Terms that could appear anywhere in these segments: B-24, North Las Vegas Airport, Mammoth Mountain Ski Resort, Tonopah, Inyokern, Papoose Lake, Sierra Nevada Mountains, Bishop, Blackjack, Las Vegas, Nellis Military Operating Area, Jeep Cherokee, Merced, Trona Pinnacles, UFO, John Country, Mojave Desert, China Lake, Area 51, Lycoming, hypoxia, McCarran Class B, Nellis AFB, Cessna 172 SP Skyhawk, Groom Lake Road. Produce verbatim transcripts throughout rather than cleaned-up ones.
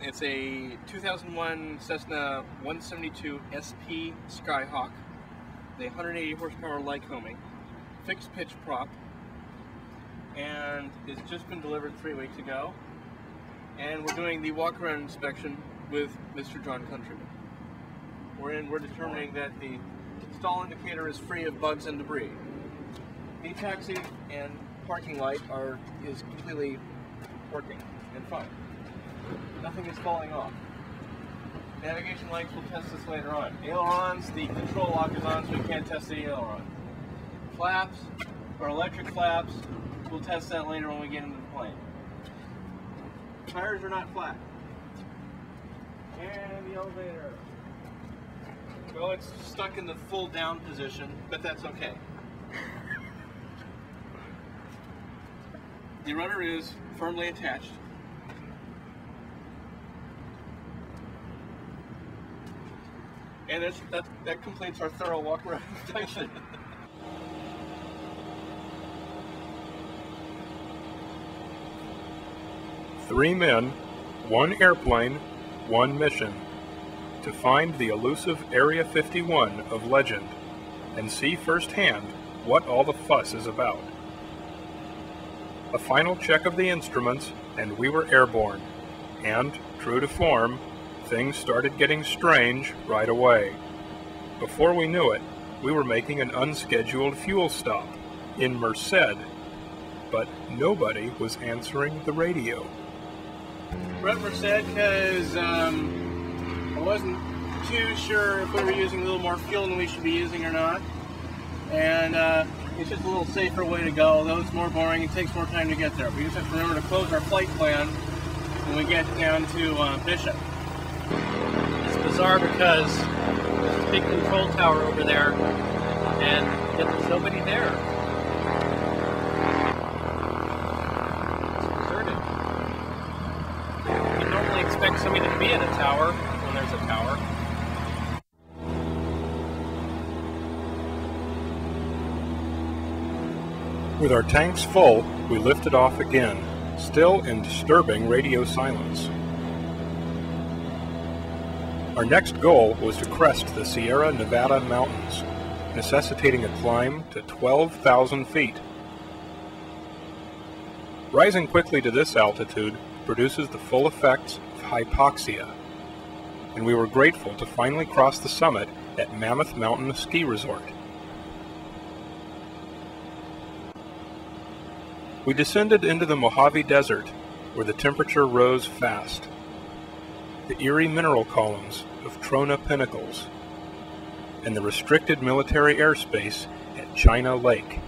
It's a two thousand one Cessna one seventy-two S P Skyhawk, the one hundred eighty horsepower Lycoming, fixed pitch prop, and it's just been delivered three weeks ago. And we're doing the walk around inspection with Mister John Country. We're in, we're determining that the stall indicator is free of bugs and debris. The taxi and parking light are is completely working and fine. Nothing is falling off. Navigation lights, we'll test this later on. Ailerons, the control lock is on, so we can't test the aileron. Flaps, or electric flaps, we'll test that later when we get into the plane. Tires are not flat. And the elevator. Well, it's stuck in the full down position, but that's okay. The rudder is firmly attached. And that's, that, that completes our thorough walk around inspection. Three men, one airplane, one mission. To find the elusive Area fifty-one of legend and see firsthand what all the fuss is about. A final check of the instruments and we were airborne. And, true to form, things started getting strange right away. Before we knew it, we were making an unscheduled fuel stop in Merced, but nobody was answering the radio. We're at Merced because um, I wasn't too sure if we were using a little more fuel than we should be using or not. And uh, it's just a little safer way to go, although it's more boring, it takes more time to get there. We just have to remember to close our flight plan when we get down to uh, Bishop. It's bizarre because there's a big control tower over there and yet there's nobody there. It's deserted. You normally expect somebody to be in a tower when there's a tower. With our tanks full, we lifted off again, still in disturbing radio silence. Our next goal was to crest the Sierra Nevada Mountains, necessitating a climb to twelve thousand feet. Rising quickly to this altitude produces the full effects of hypoxia, and we were grateful to finally cross the summit at Mammoth Mountain Ski Resort. We descended into the Mojave Desert, where the temperature rose fast. The eerie mineral columns of Trona Pinnacles, and the restricted military airspace at China Lake.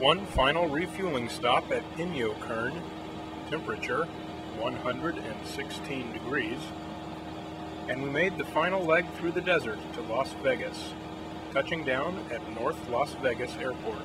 One final refueling stop at Inyokern, temperature one hundred sixteen degrees, and we made the final leg through the desert to Las Vegas, touching down at North Las Vegas Airport.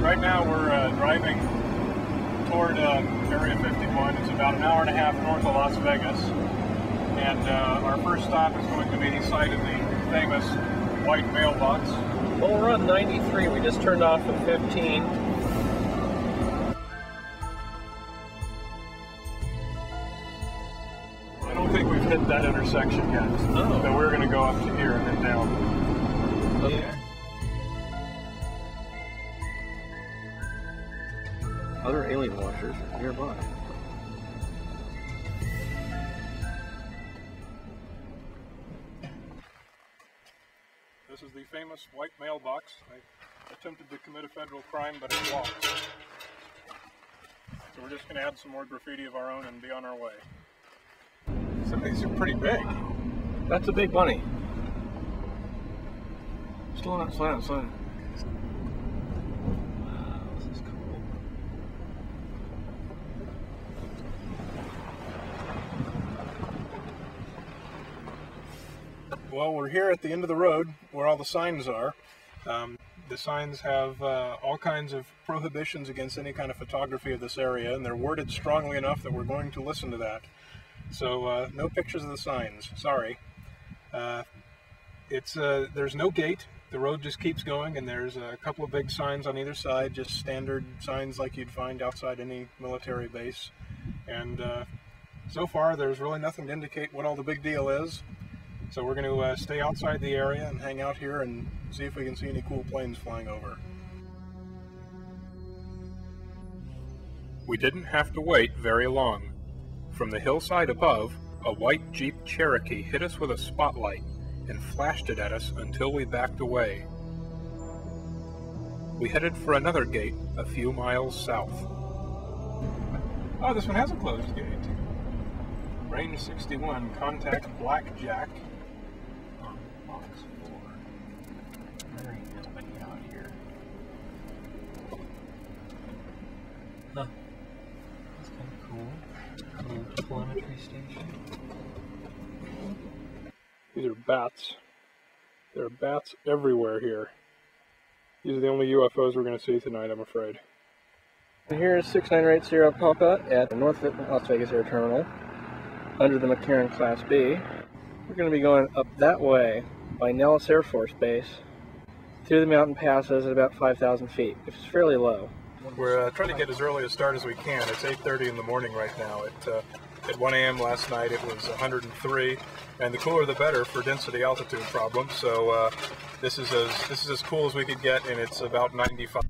Right now we're uh, driving toward uh, Area fifty-one. It's about an hour and a half north of Las Vegas. And uh, our first stop is going to be the site of the famous white mailbox. Well, we're on ninety-three. We just turned off at fifteen. I don't think we've hit that intersection yet. Oh. So we're going to go up to here and then down. Okay. Yeah. Other alien watchers are nearby. This is the famous white mailbox. I attempted to commit a federal crime, but it lost. So we're just going to add some more graffiti of our own and be on our way. Some of these are pretty big. That's a big bunny. Slow down, slow down, slow down. Wow, this is cool. Well, we're here at the end of the road where all the signs are. Um, the signs have uh, all kinds of prohibitions against any kind of photography of this area, and they're worded strongly enough that we're going to listen to that. So uh, no pictures of the signs, sorry. Uh, it's uh, there's no gate, the road just keeps going, and there's a couple of big signs on either side, just standard signs like you'd find outside any military base. And uh, so far there's really nothing to indicate what all the big deal is. So we're going to uh, stay outside the area and hang out here and see if we can see any cool planes flying over. We didn't have to wait very long. From the hillside above, a white Jeep Cherokee hit us with a spotlight and flashed it at us until we backed away. We headed for another gate a few miles south. Oh, this one has a closed gate. Range sixty-one, contact Blackjack. On box four. There ain't nobody out here. Huh. That's kind of cool. Telemetry station. These are bats. There are bats everywhere here. These are the only U F Os we're going to see tonight, I'm afraid. And here is six nine eight zero Papa at the North Las Vegas Air Terminal under the McCarran Class B. We're going to be going up that way by Nellis Air Force Base through the mountain passes at about five thousand feet, which is fairly low. We're uh, trying to get as early a start as we can. It's eight thirty in the morning right now. At, uh, at one A M last night it was one hundred and three, and the cooler the better for density altitude problems. So uh, this is as this is as cool as we could get, and it's about ninety-five.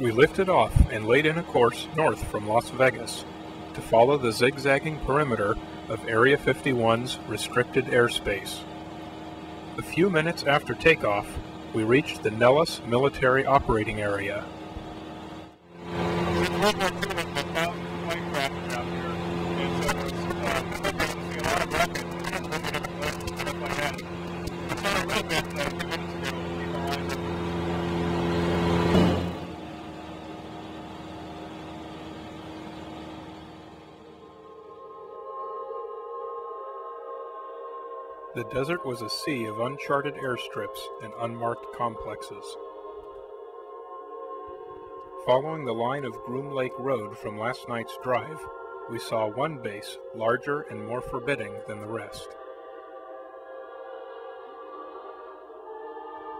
We lifted off and laid in a course north from Las Vegas to follow the zigzagging perimeter of Area fifty-one's restricted airspace. A few minutes after takeoff, we reached the Nellis Military Operating Area. The desert was a sea of uncharted airstrips and unmarked complexes. Following the line of Groom Lake Road from last night's drive, we saw one base larger and more forbidding than the rest.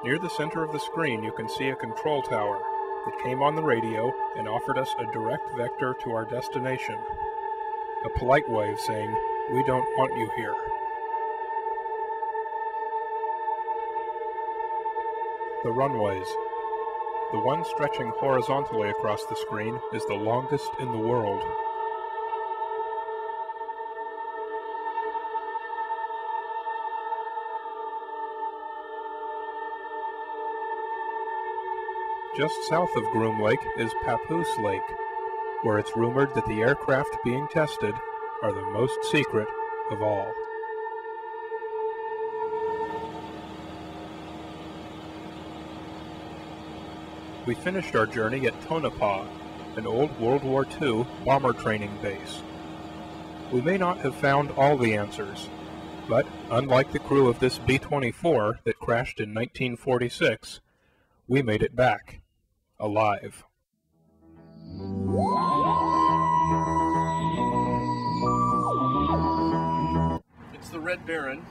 Near the center of the screen you can see a control tower that came on the radio and offered us a direct vector to our destination. A polite way of saying, "We don't want you here." The runways. The one stretching horizontally across the screen is the longest in the world. Just south of Groom Lake is Papoose Lake, where it's rumored that the aircraft being tested are the most secret of all. We finished our journey at Tonopah, an old World War Two bomber training base. We may not have found all the answers, but unlike the crew of this B twenty-four that crashed in nineteen forty-six, we made it back, alive. It's the Red Baron.